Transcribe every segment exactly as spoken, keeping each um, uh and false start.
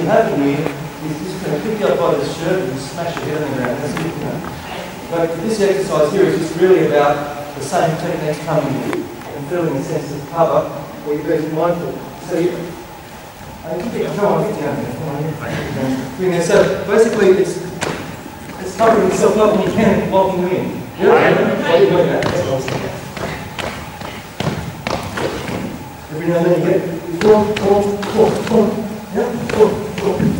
you have here is just going to pick you up by the shirt and smash your head on the ground. That's it, you know. But this exercise here is just really about the same techniques coming in and feeling a sense of cover where you're very mindful. So you, I can pick up, come on, get down here. So basically it's, it's covering yourself up and you can and blocking them in. Yep. Doing that. That's awesome. Every now and then you get boom, boom, boom, boom. Yep, boom, boom.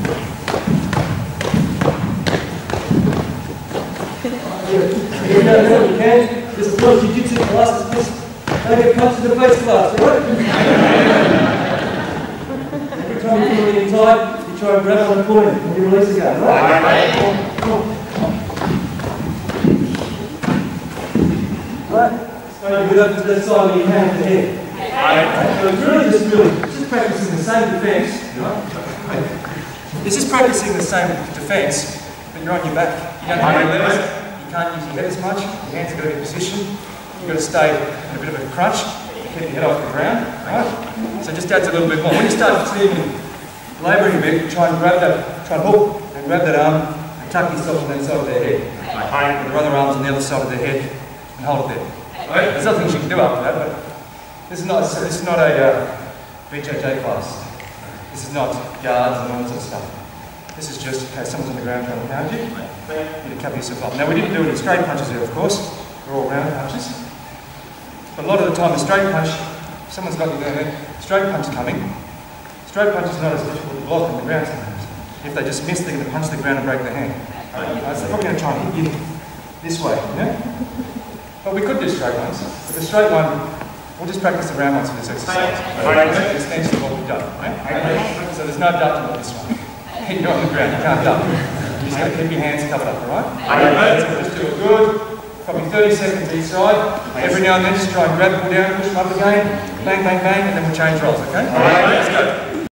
Every now and then you can. There's a lot of jiu-jitsu classes. Just don't get punched in the face class, right? Every time you feel really tight, you try and grab on the corner and you release again, right? Boom, boom, boom. Right, so you up to that side where you hand the head. So it's really just really, just practicing the same defence, you know? This is practicing the same defence, but you're on your back. You don't have any legs, you can't use your head as much, your hands have got to be in position, you've got to stay in a bit of a crunch, keep your head off the ground, right? So just adds a little bit more. When you start even labouring a bit, try and grab that, try and hook and grab that arm and tuck yourself on that side of their head. And your other arm's on the other side of their head. And hold it there. Right? There's nothing you can do after that, but this is not, this is not a uh, B J J class. This is not guards and all that sort of stuff. This is just, okay, someone's on the ground trying to pound you, you need to cover yourself up. Now we didn't do any straight punches there, of course. They're all round punches. But a lot of the time a straight punch, if someone's got you down there, straight punch coming. Straight punch is not as difficult to block on the ground sometimes. If they just miss, they're going to punch the ground and break their hand. Right? So they're probably going to try and hit you this way, you know? But we could do straight ones. But the straight one, we'll just practice the round ones for this exercise. It's extension of what we've done, right? So there's no ducking on this one. You're on the ground, you can't duck. You just got to keep your hands covered up, all right? So just do it good. Probably thirty seconds each side. Every now and then just try and grab, pull down, push them up again. Bang, bang, bang, and then we'll change roles, okay? All right, let's go.